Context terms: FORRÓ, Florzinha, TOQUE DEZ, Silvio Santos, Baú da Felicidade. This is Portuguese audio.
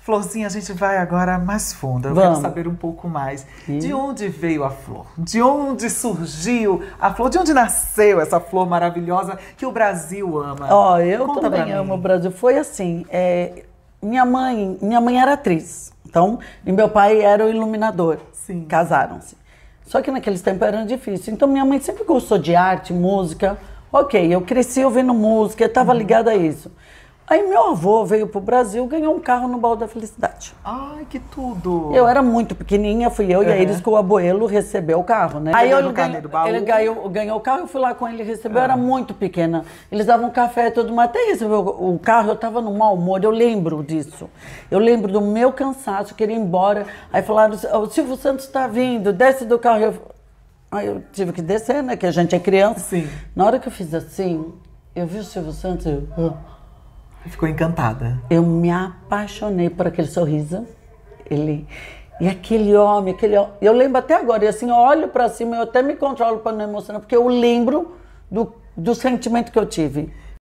Florzinha, a gente vai agora mais fundo. Eu quero saber um pouco mais. De onde veio a flor? De onde surgiu a flor? De onde nasceu essa flor maravilhosa que o Brasil ama? Ó, eu também amo o Brasil. Foi assim, minha mãe era atriz. Então, e meu pai era o iluminador. Sim. Casaram-se. Só que naqueles tempos era difícil. Então, minha mãe sempre gostou de arte, música. Ok, eu cresci ouvindo música, eu estava ligada a isso. Aí meu avô veio pro Brasil, ganhou um carro no Baú da Felicidade. Ai, que tudo! Eu era muito pequenininha, fui eu e a Iris que o abuelo recebeu o carro, né? Aí ele ganhou o carro, eu fui lá com ele receber, eu era muito pequena. Eles davam café e tudo, mas até recebeu o carro, eu tava num mau humor, eu lembro disso. Eu lembro do meu cansaço, eu queria ir embora. Aí falaram, o Silvio Santos tá vindo, desce do carro. Aí eu tive que descer, né, que a gente é criança. Sim. Na hora que eu fiz assim, eu vi o Silvio Santos, ficou encantada. Eu me apaixonei por aquele sorriso. E aquele homem. Eu lembro até agora. E assim, eu olho pra cima, eu até me controlo pra não emocionar, porque eu lembro do sentimento que eu tive.